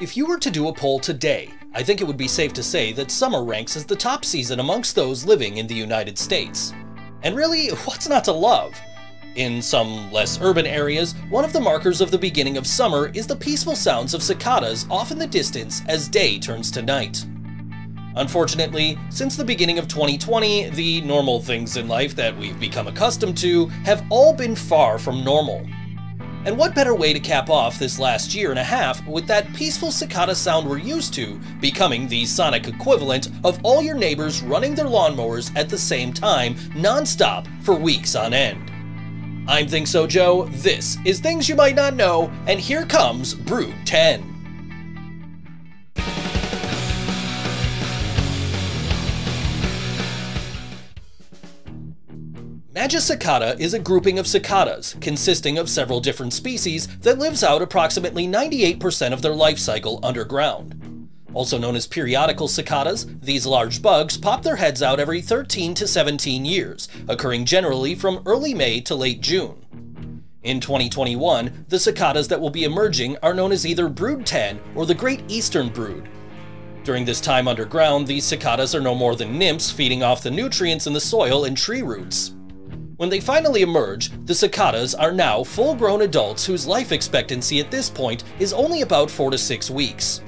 If you were to do a poll today, I think it would be safe to say that summer ranks as the top season amongst those living in the United States. And really, what's not to love? In some less urban areas, one of the markers of the beginning of summer is the peaceful sounds of cicadas off in the distance as day turns to night. Unfortunately, since the beginning of 2020, the normal things in life that we've become accustomed to have all been far from normal. And what better way to cap off this last year and a half with that peaceful cicada sound we're used to becoming the sonic equivalent of all your neighbors running their lawnmowers at the same time, non-stop, for weeks on end. I'm ThinkSoJoE, this is Things You Might Not Know, and here comes Brood 10. Magicicada is a grouping of cicadas, consisting of several different species, that lives out approximately 98% of their life cycle underground. Also known as periodical cicadas, these large bugs pop their heads out every 13 to 17 years, occurring generally from early May to late June. In 2021, the cicadas that will be emerging are known as either Brood 10 or the Great Eastern Brood. During this time underground, these cicadas are no more than nymphs feeding off the nutrients in the soil and tree roots. When they finally emerge, the cicadas are now full-grown adults whose life expectancy at this point is only about 4 to 6 weeks.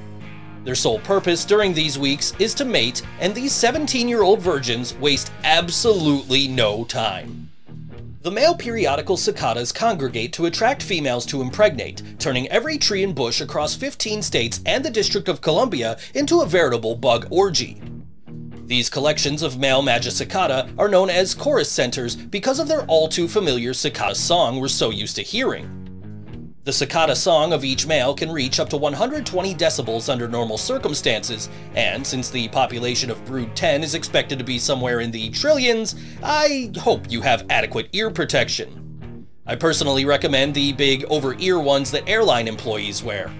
Their sole purpose during these weeks is to mate, and these 17-year-old virgins waste absolutely no time. The male periodical cicadas congregate to attract females to impregnate, turning every tree and bush across 15 states and the District of Columbia into a veritable bug orgy. These collections of male Magicicada are known as chorus centers because of their all-too-familiar cicada song we're so used to hearing. The cicada song of each male can reach up to 120 decibels under normal circumstances, and since the population of Brood 10 is expected to be somewhere in the trillions, I hope you have adequate ear protection. I personally recommend the big over-ear ones that airline employees wear.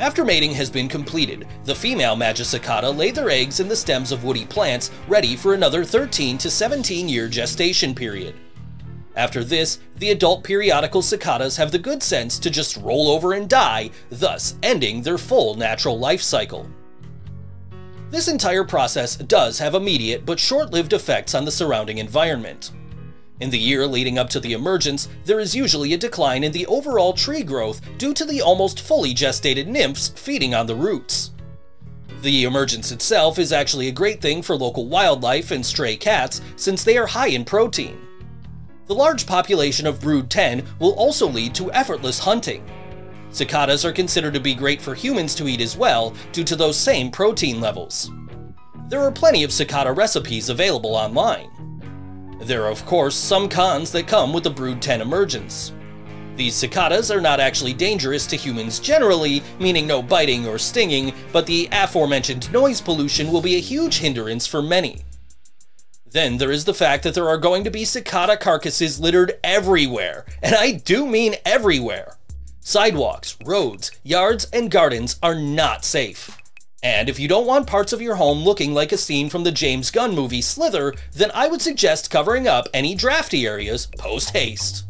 After mating has been completed, the female Magicicada lay their eggs in the stems of woody plants, ready for another 13 to 17-year gestation period. After this, the adult periodical cicadas have the good sense to just roll over and die, thus ending their full natural life cycle. This entire process does have immediate but short-lived effects on the surrounding environment. In the year leading up to the emergence, there is usually a decline in the overall tree growth due to the almost fully gestated nymphs feeding on the roots. The emergence itself is actually a great thing for local wildlife and stray cats since they are high in protein. The large population of Brood 10 will also lead to effortless hunting. Cicadas are considered to be great for humans to eat as well due to those same protein levels. There are plenty of cicada recipes available online. There are, of course, some cons that come with the Brood 10 emergence. These cicadas are not actually dangerous to humans generally, meaning no biting or stinging, but the aforementioned noise pollution will be a huge hindrance for many. Then there is the fact that there are going to be cicada carcasses littered everywhere, and I do mean everywhere. Sidewalks, roads, yards, and gardens are not safe. And if you don't want parts of your home looking like a scene from the James Gunn movie Slither, then I would suggest covering up any drafty areas post-haste.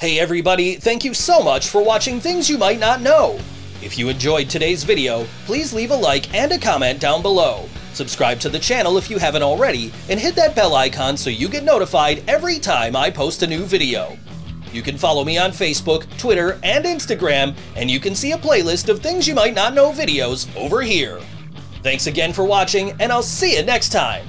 Hey everybody, thank you so much for watching Things You Might Not Know! If you enjoyed today's video, please leave a like and a comment down below. Subscribe to the channel if you haven't already, and hit that bell icon so you get notified every time I post a new video. You can follow me on Facebook, Twitter, and Instagram, and you can see a playlist of Things You Might Not Know videos over here. Thanks again for watching, and I'll see you next time!